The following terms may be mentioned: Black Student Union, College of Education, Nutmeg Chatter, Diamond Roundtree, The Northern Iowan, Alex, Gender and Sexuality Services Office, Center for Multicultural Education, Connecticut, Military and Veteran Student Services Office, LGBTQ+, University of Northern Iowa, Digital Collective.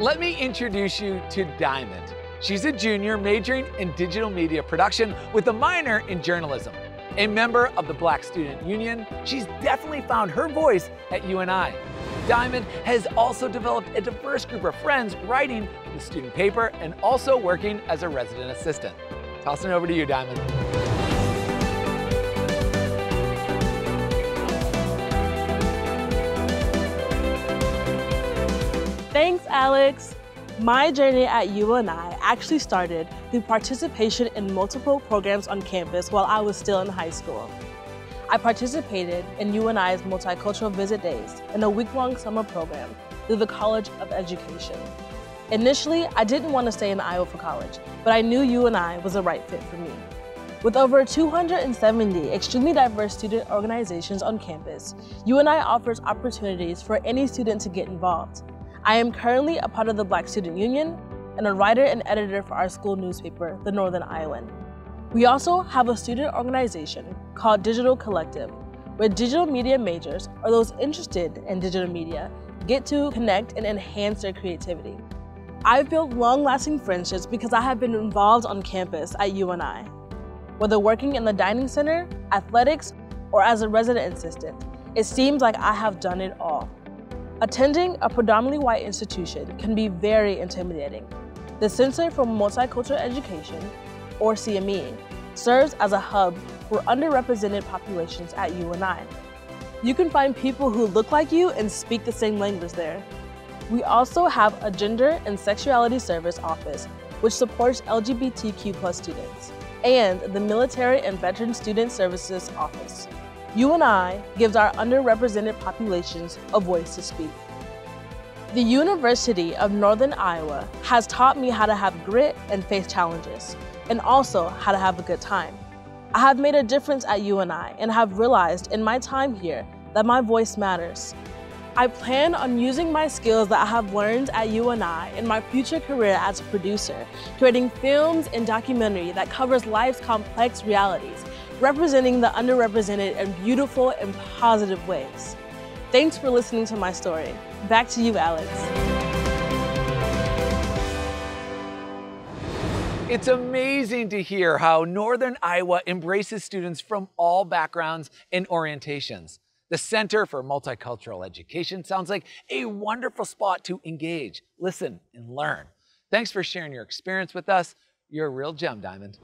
let me introduce you to Diamond. She's a junior majoring in digital media production with a minor in journalism. A member of the Black Student Union, she's definitely found her voice at UNI. Diamond has also developed a diverse group of friends writing the student paper and also working as a resident assistant. Tossing it over to you, Diamond. Thanks, Alex. My journey at UNI actually started through participation in multiple programs on campus while I was still in high school. I participated in UNI's Multicultural Visit Days in a week-long summer program through the College of Education. Initially, I didn't want to stay in Iowa for college, but I knew UNI was the right fit for me. With over 270 extremely diverse student organizations on campus, UNI offers opportunities for any student to get involved. I am currently a part of the Black Student Union and a writer and editor for our school newspaper, The Northern Iowan. We also have a student organization called Digital Collective, where digital media majors, or those interested in digital media, get to connect and enhance their creativity. I've built long-lasting friendships because I have been involved on campus at UNI. Whether working in the dining center, athletics, or as a resident assistant, it seems like I have done it all. Attending a predominantly white institution can be very intimidating. The Center for Multicultural Education, or CME, serves as a hub for underrepresented populations at UNI. You can find people who look like you and speak the same language there. We also have a Gender and Sexuality Services Office, which supports LGBTQ+ students, and the Military and Veteran Student Services Office. UNI gives our underrepresented populations a voice to speak. The University of Northern Iowa has taught me how to have grit and face challenges, and also how to have a good time. I have made a difference at UNI and have realized in my time here that my voice matters. I plan on using my skills that I have learned at UNI in my future career as a producer, creating films and documentary that covers life's complex realities, representing the underrepresented in beautiful and positive ways. Thanks for listening to my story. Back to you, Alex. It's amazing to hear how Northern Iowa embraces students from all backgrounds and orientations. The Center for Multicultural Education sounds like a wonderful spot to engage, listen, and learn. Thanks for sharing your experience with us. You're a real gem, Diamond.